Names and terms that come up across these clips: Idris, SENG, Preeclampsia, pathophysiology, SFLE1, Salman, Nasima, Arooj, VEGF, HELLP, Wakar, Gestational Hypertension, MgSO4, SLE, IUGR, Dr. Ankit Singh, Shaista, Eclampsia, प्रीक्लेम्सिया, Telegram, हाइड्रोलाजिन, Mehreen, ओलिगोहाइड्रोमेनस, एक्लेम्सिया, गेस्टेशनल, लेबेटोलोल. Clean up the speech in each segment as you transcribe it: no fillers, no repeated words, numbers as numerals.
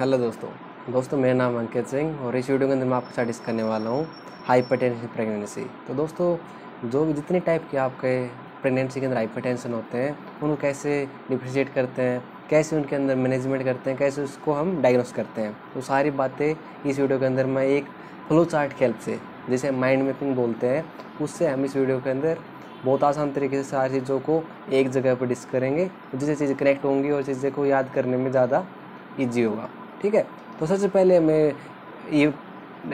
Hello दोस्तों मेरा नाम अंकित सिंह और इस वीडियो के अंदर मैं आपके साथ डिस्कस करने वाला हूँ हाइपरटेंशन प्रेगनेंसी। तो दोस्तों जो जितनी टाइप के आपके प्रेगनेंसी के अंदर हाइपरटेंशन होते हैं उनको कैसे डिफ्रेंशिएट करते हैं, कैसे उनके अंदर मैनेजमेंट करते हैं, कैसे उसको हम डायग्नोस करते हैं, तो सारी बातें इस वीडियो के अंदर मैं एक फ्लो चार्ट के हेल्प से, जिसे माइंड मैपिंग बोलते हैं, उससे हम इस वीडियो के अंदर बहुत आसान तरीके से सारी चीज़ों को एक जगह पर डिस्कस करेंगे, जिससे चीज़ें कनेक्ट होंगी और चीज़ें को याद करने में ज़्यादा ईजी होगा। ठीक है, तो सबसे पहले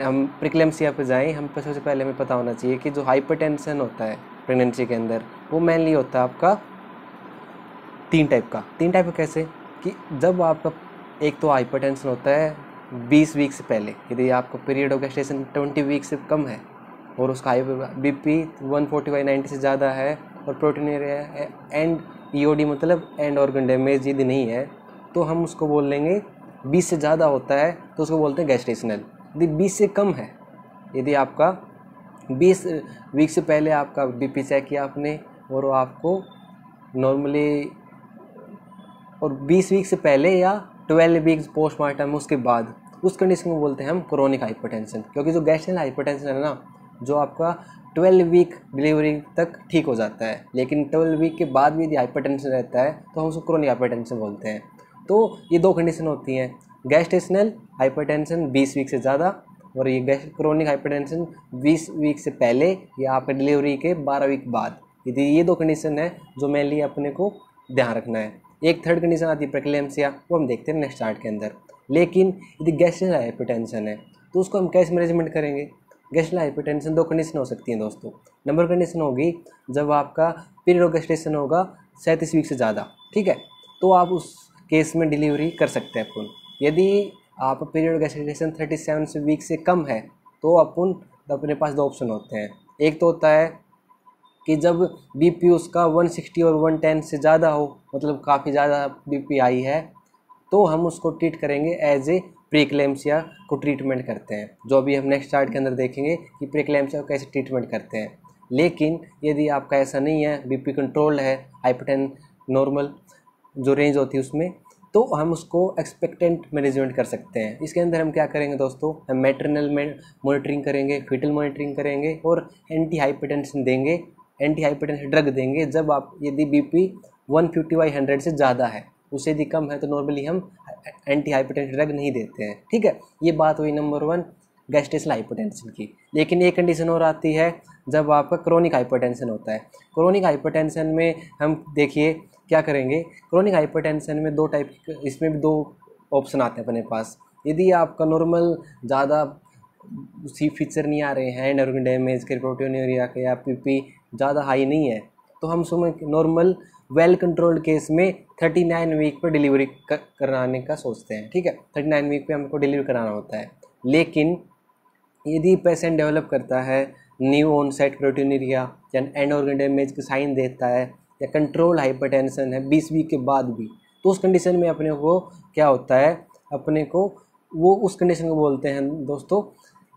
हम प्रीक्लेम्सिया पे जाएं। हम पर सबसे पहले हमें पता होना चाहिए कि जो हाइपरटेंशन होता है प्रेगनेंसी के अंदर वो मेनली होता है आपका तीन टाइप का। कैसे कि जब आपका एक तो हाइपरटेंशन होता है 20 वीक से पहले, यदि आपका पीरियड हो गेस्टेशन 20 वीक से कम है और उसका बीपी 140/90 से ज़्यादा है और प्रोटीनुरिया एंड EOD मतलब एंड ऑर्गन डैमेज यदि नहीं है तो हम उसको बोल लेंगे। 20 से ज़्यादा होता है तो उसको बोलते हैं गेस्टेशनल। यदि 20 से कम है, यदि आपका 20 वीक से पहले आपका बीपी चेक किया आपने और वो आपको नॉर्मली और 20 वीक से पहले या 12 वीक पोस्टमार्टम उसके बाद, उस कंडीशन को बोलते हैं हम क्रोनिक हाइपरटेंशन। क्योंकि जो गेस्टेशनल हाइपरटेंशन है ना, जो आपका 12 वीक डिलीवरी तक ठीक हो जाता है, लेकिन 12 वीक के बाद भी यदि हाइपरटेंशन रहता है तो हम उसको क्रोनिक हाइपरटेंशन बोलते हैं। तो ये दो कंडीशन होती हैं, गैस्टेशनल हाइपरटेंशन 20 वीक से ज़्यादा और ये क्रोनिक हाइपरटेंशन 20 वीक से पहले या आपके डिलीवरी के 12 वीक बाद। यदि ये दो कंडीशन है जो मेनली अपने को ध्यान रखना है। एक थर्ड कंडीशन आती है प्रीक्लेम्सिया, वो हम देखते हैं नेक्स्ट चार्ट के अंदर। लेकिन यदि गैस्टेशनल हाइपरटेंशन है तो उसको हम कैसे मैनेजमेंट करेंगे। गैस्टेशनल हाइपरटेंशन दो कंडीशन हो सकती हैं दोस्तों। नंबर कंडीशन होगी जब आपका पीरियड ऑफ गैस्टेशन होगा 37 वीक से ज़्यादा, ठीक है, तो आप उस केस में डिलीवरी कर सकते हैं अपन। यदि आप पीरियड गैस्टेशन 37 वीक से कम है तो अपन अपने पास दो ऑप्शन होते हैं। एक तो होता है कि जब बीपी उसका 160 और 110 से ज़्यादा हो, मतलब काफ़ी ज़्यादा बीपी आई है, तो हम उसको ट्रीट करेंगे एज ए प्रीक्लेम्सिया को ट्रीटमेंट करते हैं, जो अभी हम नेक्स्ट चार्ट के अंदर देखेंगे कि प्रीक्लेम्सिया को कैसे ट्रीटमेंट करते हैं। लेकिन यदि आपका ऐसा नहीं है, बीपी कंट्रोल्ड है, हाइपरटेंशन नॉर्मल जो रेंज होती है उसमें, तो हम उसको एक्सपेक्टेंट मैनेजमेंट कर सकते हैं। इसके अंदर हम क्या करेंगे दोस्तों, हम मैटरनल मॉनिटरिंग करेंगे, फीटल मॉनिटरिंग करेंगे और एंटी हाइपरटेंशन ड्रग देंगे। जब आप यदि बीपी 150/100 से ज़्यादा है, उससे यदि कम है तो नॉर्मली हम एंटी हाइपरटेंशन ड्रग नहीं देते हैं। ठीक है, ये बात हुई नंबर वन गैस्टेशनल हाइपरटेंशन की। लेकिन एक कंडीशन और आती है जब आपका क्रोनिक हाइपरटेंशन होता है। क्रोनिक हाइपरटेंशन में हम देखिए क्या करेंगे। क्रोनिक हाइपरटेंशन में दो टाइप के, इसमें भी दो ऑप्शन आते हैं अपने पास। यदि आपका नॉर्मल ज़्यादा उसी फीचर नहीं आ रहे हैं, एंड ऑर्गन डैमेज के, प्रोटीनुरिया के या पीपी ज़्यादा हाई नहीं है, तो हम उसमें नॉर्मल वेल कंट्रोल्ड केस में 39 वीक पर डिलीवरी कराने का सोचते हैं। ठीक है, 39 वीक पर हमको डिलीवरी कराना होता है। लेकिन यदि पेशेंट डेवलप करता है न्यू ऑनसेट प्रोटीनुरिया या एंड ऑर्गन डैमेज के साइन देता है या कंट्रोल हाइपरटेंशन है 20 वीक के बाद भी, तो उस कंडीशन में अपने को क्या होता है, अपने को वो उस कंडीशन को बोलते हैं दोस्तों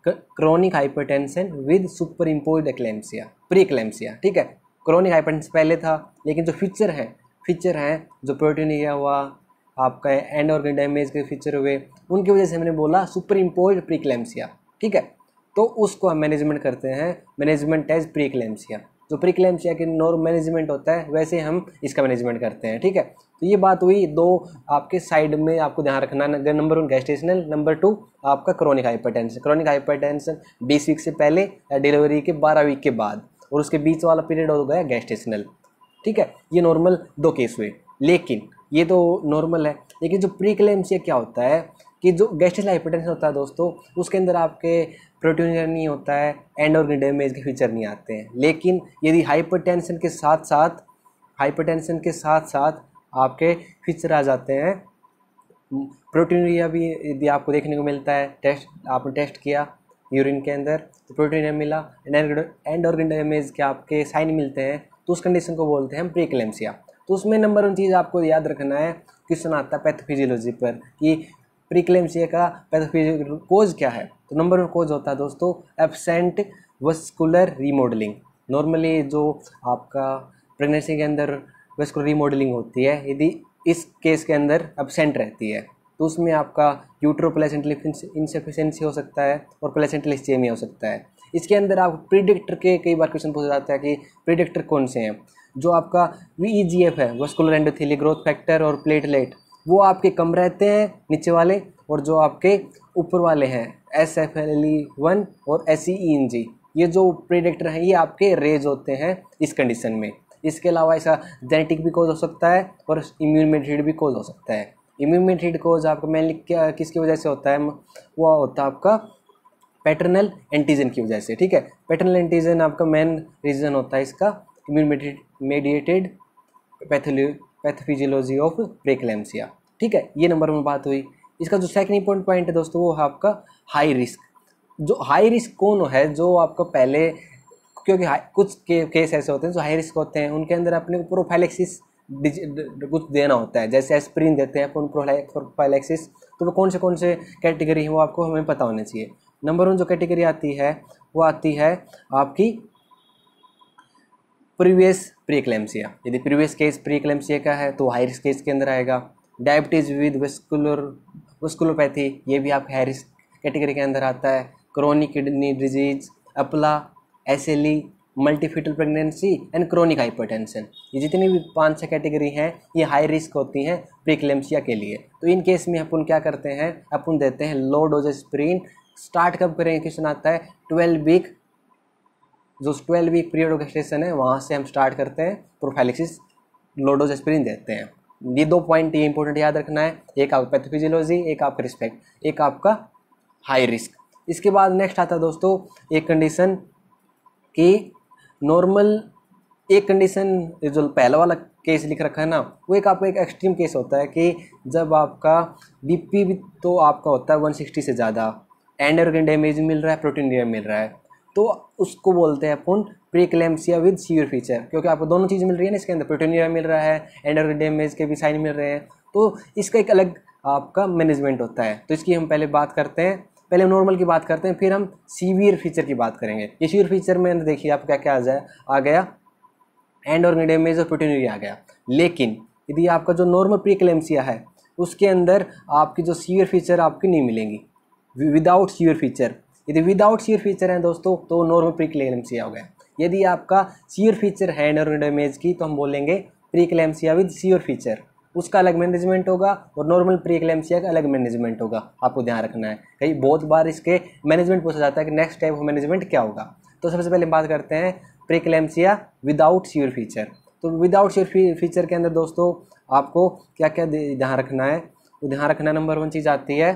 chronic hypertension with super imposed एक्लेम्सिया, pre एक्लेम्सिया। ठीक है, क्रोनिक हाइपरटेंशन पहले था, लेकिन जो फीचर हैं जो प्रोटीनुरिया हुआ आपका एंड ऑर्गन डैमेज के फीचर हुए, उनकी वजह से हमने बोला सुपर इम्पोज्ड प्री एक्लेम्सिया। ठीक है, तो उसको हम मैनेजमेंट करते हैं, मैनेजमेंट एज प्री एक्लेम्सिया। जो प्रीक्लेम्सिया के नॉर्म मैनेजमेंट होता है वैसे हम इसका मैनेजमेंट करते हैं। ठीक है, तो ये बात हुई दो आपके साइड में आपको ध्यान रखना। नंबर 1 गैस्टेशनल, नंबर 2 आपका chronic hypertension. Chronic hypertension 20 week से पहले या डिलीवरी के 12 वीक के बाद और उसके बीच वाला पीरियड हो गया गैस्टेशनल। ठीक है, ये नॉर्मल दो केस हुए, लेकिन ये तो नॉर्मल है। लेकिन जो प्रीक्लेम्सिया क्या होता है कि जो गैस्टेशनल हाइपरटेंशन होता है दोस्तों, उसके अंदर आपके प्रोटीनुरिया नहीं होता है, एंड ऑर्गन डैमेज के फीचर नहीं आते हैं। लेकिन यदि हाइपरटेंशन के साथ साथ आपके फीचर आ जाते हैं, प्रोटीनुरिया भी यदि आपको देखने को मिलता है, आपने टेस्ट किया यूरिन के अंदर तो प्रोटीनुरिया मिला, एंड ऑर्गन डैमेज के आपके साइन मिलते हैं, तो उस कंडीशन को बोलते हैं प्रीक्लेम्सिया। तो उसमें नंबर 1 चीज़ आपको याद रखना है, क्वेश्चन आता है पैथोफिजियोलॉजी पर कि प्रीक्लेम्सिया का पैथोफिजियोलॉजिकल कोज क्या है। तो नंबर 1 कोज होता है दोस्तों एब्सेंट वस्कुलर रीमॉडलिंग। नॉर्मली जो आपका प्रेगनेंसी के अंदर वस्कुलर रीमॉडलिंग होती है, यदि इस केस के अंदर एब्सेंट रहती है तो उसमें आपका यूट्रो प्लेसेंटल इनसफिशेंसी हो सकता है और प्लेसेंटल हिस्टेमिया हो सकता है। इसके अंदर आप प्रीडिक्टर के कई बार क्वेश्चन पूछा जाता है कि प्रीडिक्टर कौन से हैं। जो आपका VEGF है, वस्कुलर एंडोथेलियल ग्रोथ फैक्टर और प्लेटलेट, वो आपके कम रहते हैं नीचे वाले, और जो आपके ऊपर वाले हैं SFLE1 और SENG, ये जो प्रीडिक्टर हैं ये आपके रेज होते हैं इस कंडीशन में। इसके अलावा ऐसा जेनेटिक भी कॉज हो सकता है और इम्यून मेडिटेड भी कॉज हो सकता है। इम्यून मेडिटेड कॉज आपका मेनली क्या किसकी वजह से होता है, वो होता है आपका पैटर्नल एंटीजन की वजह से। ठीक है, पैटर्नल एंटीजन आपका मेन रीज़न होता है इसका, immune mediated pathophysiology of preeclampsia. ठीक है, ये नंबर में बात हुई। इसका जो सेकंड पॉइंट है दोस्तों, वो है आपका हाई रिस्क। जो हाई रिस्क कौन है, जो आपका पहले, क्योंकि कुछ केस ऐसे होते हैं जो हाई रिस्क होते हैं, उनके अंदर अपने प्रोफाइलेक्सिस कुछ देना होता है, जैसे एस्प्रिन देते हैं अपन प्रोफाइलेक्सिस। तो वो कौन से कैटेगरी है, वो आपको हमें पता होना चाहिए। नंबर 1 जो कैटेगरी आती है वो आती है आपकी प्रीवियस प्रीक्लैम्सिया। यदि प्रीवियस केस प्रीक्लैम्सिया का है तो हाई रिस्क केस के अंदर आएगा। डायबिटीज़ विद वस्कुलोपैथी, ये भी आपके हाई रिस्क कैटेगरी के अंदर आता है। क्रोनिक किडनी डिजीज़, अपला, SLE, multifetal pregnancy and chronic hypertension, ये जितनी भी 5-6 कैटेगरी हैं ये हाई रिस्क होती हैं प्रीक्लैम्सिया के लिए। तो इन केस में अपन क्या करते हैं, अपन देते हैं लो डोज एस्प्रिन। स्टार्ट कब करेंगे, क्वेश्चन आता है। 12 वीक, जो 12 वीक पीरियड ऑफ गेस्टेशन है वहाँ से हम स्टार्ट करते हैं, प्रोफाइलेक्सिस लो डोज एस्प्रिन देते हैं। ये 2 पॉइंट ये इंपॉर्टेंट याद रखना है, एक आपका पैथोफिजियोलॉजी, एक आपका रिस्पेक्ट, एक आपका हाई रिस्क। इसके बाद नेक्स्ट आता है दोस्तों एक कंडीशन कि नॉर्मल, एक कंडीशन जो पहला वाला केस लिख रखा है ना, वो एक आपका एक एक्सट्रीम केस होता है कि जब आपका BP भी तो आपका होता है 160 से ज़्यादा, एंड ऑर्गन डैमेज मिल रहा है, प्रोटीनुरिया मिल रहा है, तो उसको बोलते हैं अपन प्रीक्लैम्सिया विद सीवियर फीचर। क्योंकि आपको दोनों चीज़ मिल रही है ना इसके अंदर, प्रोटीनुरिया मिल रहा है, एंड ऑर्गन डैमेज के भी साइन मिल रहे हैं, तो इसका एक अलग आपका मैनेजमेंट होता है। तो इसकी हम पहले बात करते हैं, पहले हम नॉर्मल की बात करते हैं, फिर हम सीवियर फीचर की बात करेंगे। ये सीवियर फीचर में देखिए आपको क्या क्या आ गया, एंड ऑर्गन डैमेज और प्रोटीनुरिया आ गया। लेकिन यदि आपका जो नॉर्मल प्रीक्लैम्सिया है उसके अंदर आपकी जो सीवियर फीचर आपकी नहीं मिलेंगी विदाउट सीवियर फीचर। यदि विदाउट सीवियर फीचर हैं दोस्तों तो नॉर्मल प्रीक्लैम्सिया हो गया। यदि आपका सीवियर फीचर है एंड ऑर्गन डैमेज की तो हम बोलेंगे प्रीक्लैम्सिया विद सीवियर फीचर, उसका अलग मैनेजमेंट होगा, और नॉर्मल प्रीक्लैम्सिया का अलग मैनेजमेंट होगा, आपको ध्यान रखना है। कई बहुत बार इसके मैनेजमेंट पूछा जाता है कि नेक्स्ट टाइप ऑफ मैनेजमेंट क्या होगा। तो सबसे पहले बात करते हैं प्रीक्लैम्सिया विदाउट सीवियर फीचर। तो विदाउट सीवियर फीचर के अंदर दोस्तों आपको क्या क्या ध्यान रखना है, वो ध्यान रखना नंबर 1 चीज़ आती है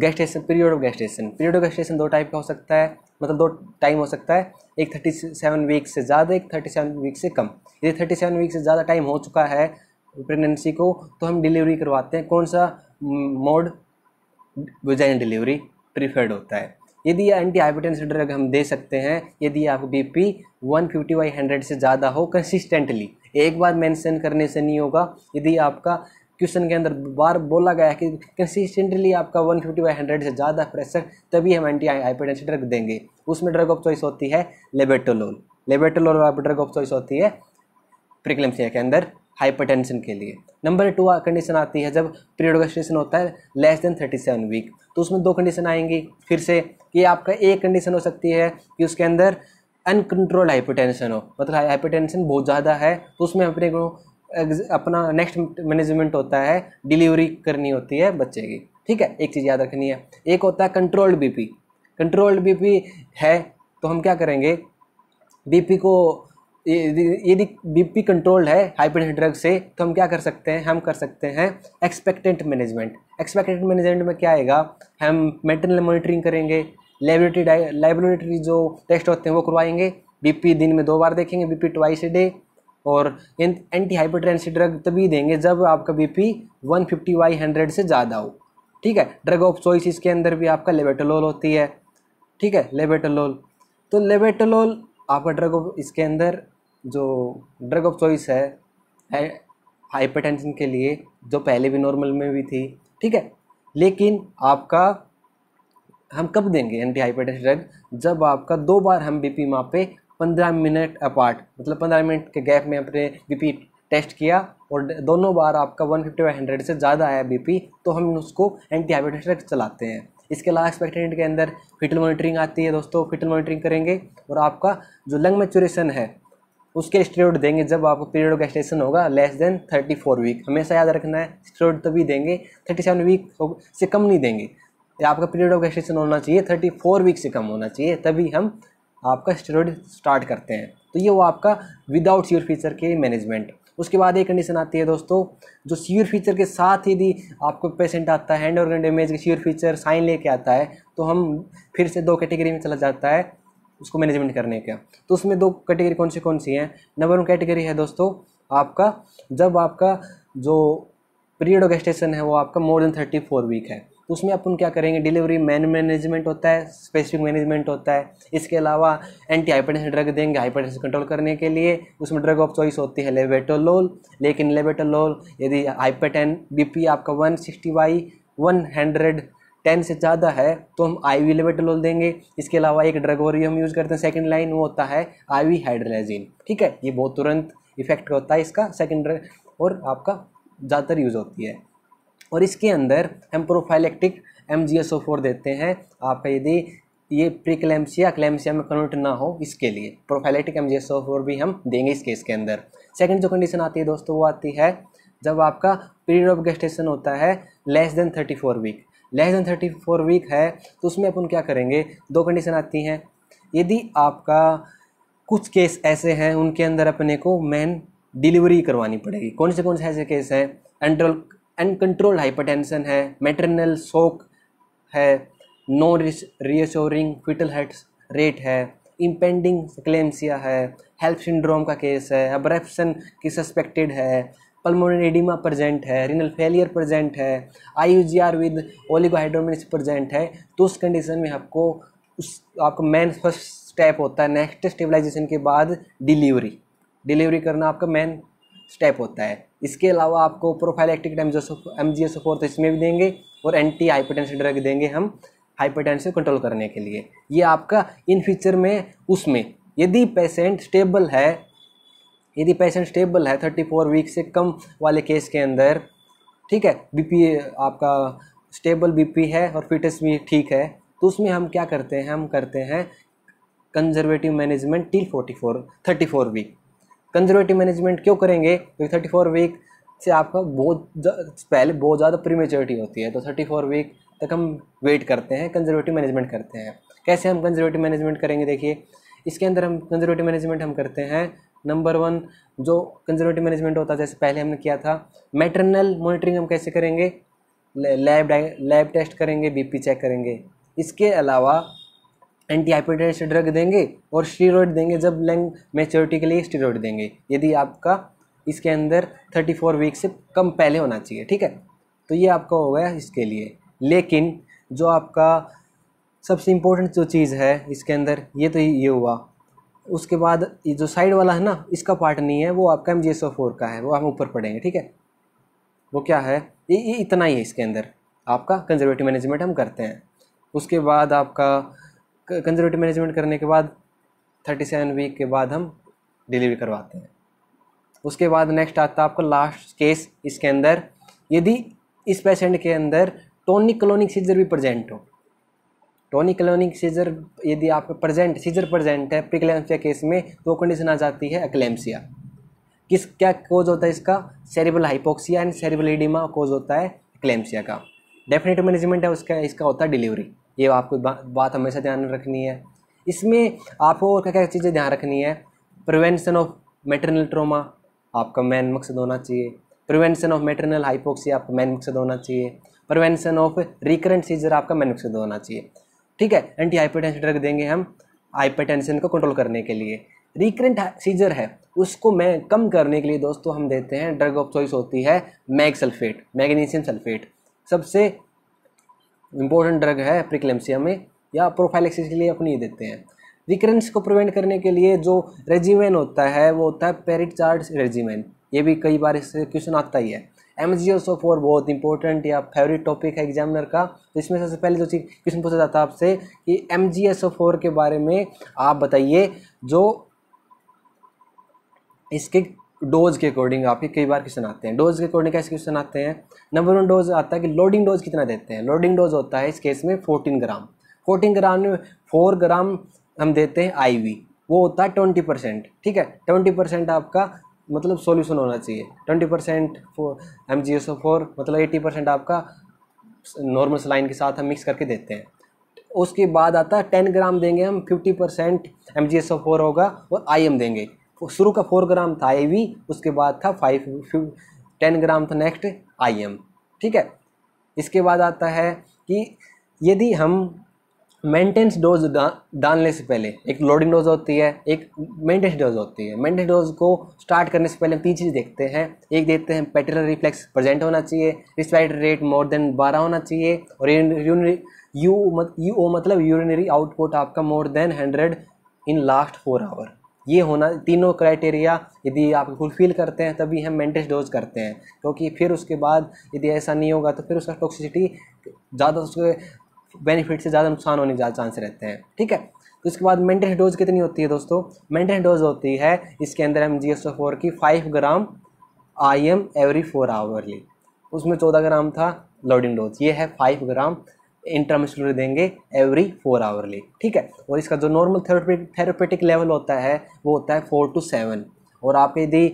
gestation, period of gestation. Period of gestation 2 type का हो सकता है, मतलब 2 टाइम हो सकता है, एक 37 वीक से ज़्यादा, एक 37 वीक से कम। यदि 37 वीक से ज़्यादा टाइम हो चुका है प्रेगनेंसी को तो हम डिलीवरी करवाते हैं। कौन सा मोड, वेजाइन डिलीवरी प्रीफर्ड होता है। यदि एंटी हाइपरटेंसिव ड्रग हम दे सकते हैं यदि आप BP 150/100 से ज़्यादा हो कंसिस्टेंटली, एक बार मेंशन करने से नहीं होगा। यदि आपका क्वेश्चन के अंदर बार बोला गया है कि कंसिस्टेंटली आपका 150/100 से ज़्यादा प्रेशर, तभी हम एंटी हाइपरटेंसिव ड्रग देंगे। उसमें ड्रग ऑफ चॉइस होती है लेबेटोलोल। लेबेटोलोल आपकी ड्रग ऑफ चॉइस होती है प्रीक्लैम्सिया के अंदर हाइपरटेंशन के लिए। नंबर 2 कंडीशन आती है जब पीरियड ऑफ गेस्टेशन होता है लेस देन 37 वीक, तो उसमें 2 कंडीशन आएंगी फिर से। ये आपका एक कंडीशन हो सकती है कि उसके अंदर अनकंट्रोल्ड हाइपरटेंशन हो, मतलब हाइपरटेंशन बहुत ज़्यादा है, तो उसमें अपने को अपना नेक्स्ट मैनेजमेंट होता है डिलीवरी करनी होती है बच्चे की। ठीक है, एक चीज़ याद रखनी है। एक होता है कंट्रोल्ड BP। कंट्रोल्ड BP है तो हम क्या करेंगे, BP को, यदि BP कंट्रोल्ड है हाइपरटेंसिव ड्रग से तो हम क्या कर सकते हैं, हम कर सकते हैं एक्सपेक्टेंट मैनेजमेंट। एक्सपेक्टेंट मैनेजमेंट में क्या आएगा, हम मेंटल मॉनिटरिंग करेंगे, लेबोरेटरी जो टेस्ट होते हैं वो करवाएंगे, BP दिन में 2 बार देखेंगे, BP ट्वाइस ए डे, और एंटी हाइपरटेंसिव ड्रग तभी देंगे जब आपका BP 150/100 से ज़्यादा हो। ठीक है, ड्रग ऑफ चॉइस इसके अंदर भी आपका लेबेटोलोल होती है। ठीक है, लेबेटोलोल, तो लेबेटोलोल आपका ड्रग ऑफ, इसके अंदर जो ड्रग ऑफ चॉइस है हाइपरटेंशन के लिए, जो पहले भी नॉर्मल में भी थी। ठीक है, लेकिन आपका हम कब देंगे एंटी हाइपरटेंसिव ड्रग, जब आपका 2 बार हम BP मापे 15 मिनट अपार्ट, मतलब 15 मिनट के गैप में अपने BP टेस्ट किया और दोनों बार आपका 150/100 से ज़्यादा आया बीपी, तो हम उसको एंटी हाइपरटेंशन चलाते हैं। इसके अलावा एक्सपेक्टेंट के अंदर फीटल मॉनिटरिंग आती है दोस्तों, फीटल मॉनिटरिंग करेंगे और आपका जो लंग मैच्योरेशन है उसके स्टेरॉइड देंगे जब आपका पीरियड ऑफ गेस्टेशन होगा लेस देन 34 वीक। हमेशा याद रखना है स्टेरॉइड तभी देंगे 37 वीक से कम नहीं देंगे, या आपका पीरियड ऑफ गेस्टेशन होना चाहिए 34 वीक से कम होना चाहिए, तभी हम आपका स्टेरॉइड स्टार्ट करते हैं। तो ये वो आपका विदाउट सीवर फीचर के मैनेजमेंट। उसके बाद एक कंडीशन आती है दोस्तों, जो सीवर फीचर के साथ यदि आपको पेशेंट आता है हैंड ऑर्गन डैमेज के सीवर फीचर साइन लेके आता है, तो हम फिर से दो कैटेगरी में चला जाता है उसको मैनेजमेंट करने का। तो उसमें दो कैटेगरी कौन सी हैं? नंबर वन कैटेगरी है दोस्तों आपका जब आपका जो पीरियड ऑफ गेस्टेशन है वो आपका मोर देन 34 वीक है, तो उसमें अपन क्या करेंगे, डिलीवरी मैन मैनेजमेंट होता है, स्पेसिफिक मैनेजमेंट होता है। इसके अलावा एंटी हाइपरटेंशन ड्रग देंगे हाइपरटेंशन कंट्रोल करने के लिए, उसमें ड्रग ऑफ चॉइस होती है लेबेटोलोल। लेकिन लेबेटोलोल यदि हाइपरटेन बीपी आपका 160/110 से ज़्यादा है तो हम आईवी लेबेटोलोल देंगे। इसके अलावा एक ड्रग और हम यूज़ करते हैं सेकेंड लाइन, वो होता है आईवी हाइड्रोलाजिन, ठीक है, ये बहुत तुरंत इफेक्ट होता है इसका, सेकेंड ड्रग और आपका ज़्यादातर यूज़ होती है। और इसके अंदर हम प्रोफाइलेक्टिक MgSO4 देते हैं आपका यदि ये प्रीक्लैम्सिया क्लैम्सिया में कन्वर्ट ना हो, इसके लिए प्रोफाइलेक्टिक MgSO4 भी हम देंगे इस केस के अंदर। सेकंड जो कंडीशन आती है दोस्तों वो आती है जब आपका पीरियड ऑफ गेस्टेशन होता है less than 34 week. Less than 34 week है तो उसमें अपन क्या करेंगे, दो कंडीशन आती हैं। यदि आपका कुछ केस ऐसे हैं उनके अंदर अपने को मैन डिलीवरी करवानी पड़ेगी। कौन से ऐसे केस हैं? अनकंट्रोल्ड हाइपरटेंशन है, मैटरनल शॉक है, no reassuring fetal heart rate है, इम्पेंडिंग एक्लेम्सिया है, हेल्प सिंड्रोम का केस है, अब्रप्शन की सस्पेक्टेड है, पल्मोनरी एडिमा प्रजेंट है, रिनल फेलियर प्रजेंट है, IUGR विद ओलिगोहाइड्रोमेनस प्रजेंट है, तो उस कंडीशन में आपको आपका मेन फर्स्ट स्टेप होता है नेक्स्ट स्टेबलाइजेशन के बाद डिलीवरी करना आपका मेन स्टेप होता है। इसके अलावा आपको प्रोफाइलेक्टिक MgSO4 तो इसमें भी देंगे और एंटी हाइपरटेंशन ड्रग देंगे हम हाइपरटेंशन कंट्रोल करने के लिए। ये आपका इन फ्यूचर में उसमें यदि पेशेंट स्टेबल है 34 वीक से कम वाले केस के अंदर, ठीक है, बीपी आपका स्टेबल बीपी है और फिटनेस भी ठीक है, तो उसमें हम क्या करते हैं, हम करते हैं conservative management till 34 week. Conservative management क्यों करेंगे? क्योंकि 34 वीक से आपका बहुत ज़्यादा प्रीमेच्योरिटी होती है, तो 34 वीक तक हम वेट करते हैं, कंजर्वेटिव मैनेजमेंट करते हैं। कैसे हम कंजर्वेटिव मैनेजमेंट करेंगे, देखिए इसके अंदर हम कंजर्वेटिव मैनेजमेंट हम करते हैं। नंबर वन जो कंजर्वेटिव मैनेजमेंट होता है, जैसे पहले हमने किया था, मैटरनल मॉनिटरिंग हम कैसे करेंगे, लैब टेस्ट करेंगे, बीपी चेक करेंगे। इसके अलावा एंटी हाइपरटेंशन ड्रग देंगे और स्टीरॉयड देंगे, जब लंग मैच्योरिटी के लिए स्टीरॉयड देंगे, यदि आपका इसके अंदर 34 वीक से कम पहले होना चाहिए, ठीक है। तो ये आपका हो गया इसके लिए। लेकिन जो आपका सबसे इम्पोर्टेंट जो चीज़ है इसके अंदर, ये तो ये हुआ, उसके बाद ये जो साइड वाला है ना, इसका पार्ट नहीं है, वो आपका MgSO4 का है, वो हम ऊपर पढ़ेंगे, ठीक है। वो क्या है, ये इतना ही है इसके अंदर आपका कंजर्वेटिव मैनेजमेंट हम करते हैं। उसके बाद आपका कंजर्वेटिव मैनेजमेंट करने के बाद 37 वीक के बाद हम डिलीवरी करवाते हैं। उसके बाद नेक्स्ट आता है आपका लास्ट केस। इसके अंदर यदि इस पेशेंट के अंदर टॉनिक क्लोनिक सीजर भी प्रेजेंट हो, टॉनिक क्लोनिक सीजर यदि आपका सीजर प्रेजेंट है प्रीक्लैम्सिया केस में, तो कंडीशन आ जाती है एक्लेम्सिया। क्या कोज होता है इसका? Cerebral hypoxia and cerebral oedema cause होता है एक्लेम्सिया का। डेफिनेटिव मैनेजमेंट है उसका, इसका होता है डिलीवरी। ये आपको बात हमेशा ध्यान में रखनी है। इसमें आपको और क्या क्या चीज़ें ध्यान रखनी है? प्रिवेंशन ऑफ मैटरनल ट्रोमा आपका मेन मकसद होना चाहिए, प्रिवेंशन ऑफ मैटरनल हाइपोक्सिया आपका मेन मकसद होना चाहिए, प्रिवेंशन ऑफ रिकरेंट सीजर आपका मेन मकसद होना चाहिए, ठीक है। एंटी हाइपरटेंशन ड्रग देंगे हम हाइपरटेंशन को कंट्रोल करने के लिए। रिकरेंट सीजर है उसको कम करने के लिए दोस्तों हम देते हैं, ड्रग ऑफ चॉइस होती है मैग्नीशियम सल्फेट, सबसे इम्पोर्टेंट ड्रग है प्रीक्लैम्सिया में, या प्रोफाइलेक्सिस के लिए अपनी देते हैं। रिकरेंस को प्रिवेंट करने के लिए जो रेजीमेंट होता है वो होता है पेरिट चार्ज रेजीमेंट, ये भी कई बार इससे क्वेश्चन आता ही है। MgSO4 बहुत इंपॉर्टेंट या फेवरेट टॉपिक है एग्जामिनर का, तो इसमें सबसे पहले जो चीज़ क्वेश्चन पूछा जाता है आपसे कि MgSO4 के बारे में आप बताइए, जो इसके डोज के अकॉर्डिंग आपके कई बार क्वेश्चन आते हैं। डोज के अकॉर्डिंग कैसे क्वेश्चन आते हैं? नंबर वन डोज आता है कि लोडिंग डोज कितना देते हैं। लोडिंग डोज होता है इस केस में 14 ग्राम। 4 ग्राम हम देते हैं आईवी, वो होता है 20%। ठीक है, 20% आपका मतलब सॉल्यूशन होना चाहिए। 20% MgSO4 मतलब 80% आपका नॉर्मल सलाइन के साथ हम मिक्स करके देते हैं। उसके बाद आता है 10 ग्राम देंगे हम, 50% MgSO4 होगा और IM देंगे। शुरू का 4 ग्राम था IV, उसके बाद था 10 ग्राम था नेक्स्ट IM। ठीक है, इसके बाद आता है कि यदि हम मेंटेनेंस डोज डालने से पहले, एक लोडिंग डोज होती है, एक मेंटेनेंस डोज होती है। मेंटेनेंस डोज को स्टार्ट करने से पहले हम 3 चीज़ देखते हैं। एक देखते हैं पेटलर रिफ्लेक्स प्रेजेंट होना चाहिए, रिस्पिरेटरी रेट मोर देन 12 होना चाहिए और यूरिनरी यूरिनरी आउटपुट आपका more than 100 in last 4 hour. ये होना, तीनों क्राइटेरिया यदि आप फुलफिल करते हैं तभी हम मेंटेनेंस डोज करते हैं, क्योंकि फिर उसके बाद यदि ऐसा नहीं होगा तो फिर उसका टॉक्सिसिटी ज़्यादा, उसके बेनिफिट से ज़्यादा नुकसान होने के ज़्यादा चांस रहते हैं। ठीक है, तो इसके बाद मेंटेनेंस डोज कितनी होती है दोस्तों? मेंटेनेंस डोज होती है इसके अंदर MgSO4 की 5 ग्राम IM एवरी 4 आवरली। उसमें 14 ग्राम था लोडिंग डोज, ये है 5 ग्राम इंट्रामस्कुलर देंगे एवरी 4 आवरली। ठीक है, और इसका जो नॉर्मल थेरेपेटिक लेवल होता है वो होता है 4 to 7। और आप यदि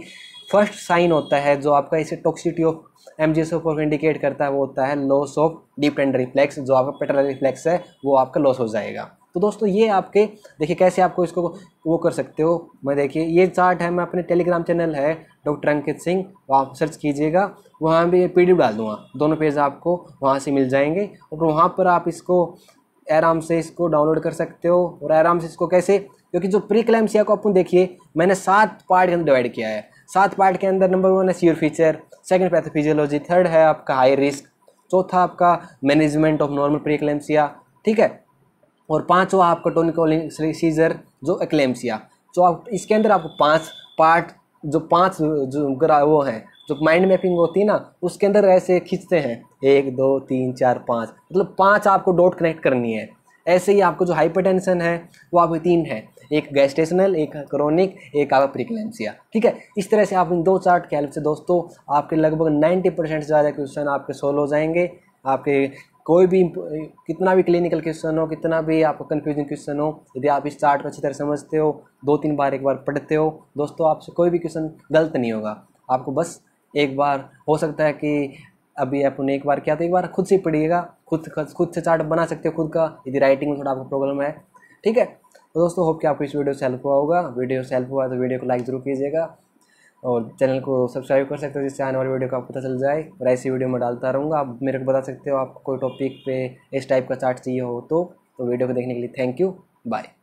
फर्स्ट साइन होता है जो आपका इसे टॉक्सिसिटी ऑफ MgSO4 को इंडिकेट करता है वो होता है लॉस ऑफ डिपेंड रिफ्लेक्स, जो आपका पेटलर रिफ्लेक्स है वो आपका लॉस हो जाएगा। तो दोस्तों ये आपके, देखिए कैसे आपको इसको वो कर सकते हो। मैं देखिए ये चार्ट है, मैं अपने टेलीग्राम चैनल है डॉक्टर अंकित सिंह, वहाँ सर्च कीजिएगा, वहाँ भी PDF डाल दूँगा, दोनों पेज आपको वहाँ से मिल जाएंगे और वहाँ पर आप इसको आराम से इसको डाउनलोड कर सकते हो। और आराम से इसको कैसे, क्योंकि जो प्रीक्लैम्सिया को अपन देखिए मैंने 7 पार्ट के अंदर डिवाइड किया है। 7 पार्ट के अंदर नंबर 1 है severe feature, second pathophysiology, third है आपका हाई रिस्क, चौथा आपका मैनेजमेंट ऑफ नॉर्मल प्रीक्लैम्सिया। ठीक है, और 5वां आपका टोनिकोलिन सीजर जो एक्लेम्सिया। तो आप इसके अंदर आपको 5 पार्ट जो 5 वो हैं, जो माइंड मैपिंग होती है ना, उसके अंदर ऐसे खींचते हैं 1 2 3 4 5, मतलब 5 आपको डॉट कनेक्ट करनी है। ऐसे ही आपको जो हाइपरटेंशन है वो आपके 3 है, एक गैस्टेशनल, एक क्रोनिक, एक आपका प्रीक्लैम्सिया। ठीक है, इस तरह से आप इन 2 चार्ट के हेल्प से दोस्तों आपके लगभग 90% से ज़्यादा क्वेश्चन आपके सोल्व हो जाएंगे। आपके कोई भी, कितना भी क्लिनिकल क्वेश्चन हो, कितना भी आपका कंफ्यूजन क्वेश्चन हो, यदि आप इस चार्ट को अच्छी तरह समझते हो, 2-3 बार पढ़ते हो दोस्तों, आपसे कोई भी क्वेश्चन गलत नहीं होगा। आपको बस एक बार, हो सकता है कि अभी आपने एक बार किया तो एक बार खुद से पढ़िएगा, खुद से चार्ट बना सकते हो खुद का, यदि राइटिंग में थोड़ा आपको प्रॉब्लम है। ठीक है, तो दोस्तों होप कि आपको इस वीडियो से हेल्प हुआ होगा। वीडियो से हेल्प हुआ तो वीडियो को लाइक ज़रूर कीजिएगा और चैनल को सब्सक्राइब कर सकते हो, जिससे आने वाली वीडियो का आपको पता चल जाए। और ऐसी वीडियो में डालता रहूँगा, आप मेरे को बता सकते हो आपको कोई टॉपिक पे इस टाइप का चार्ट चाहिए हो तो वीडियो को देखने के लिए थैंक यू, बाय।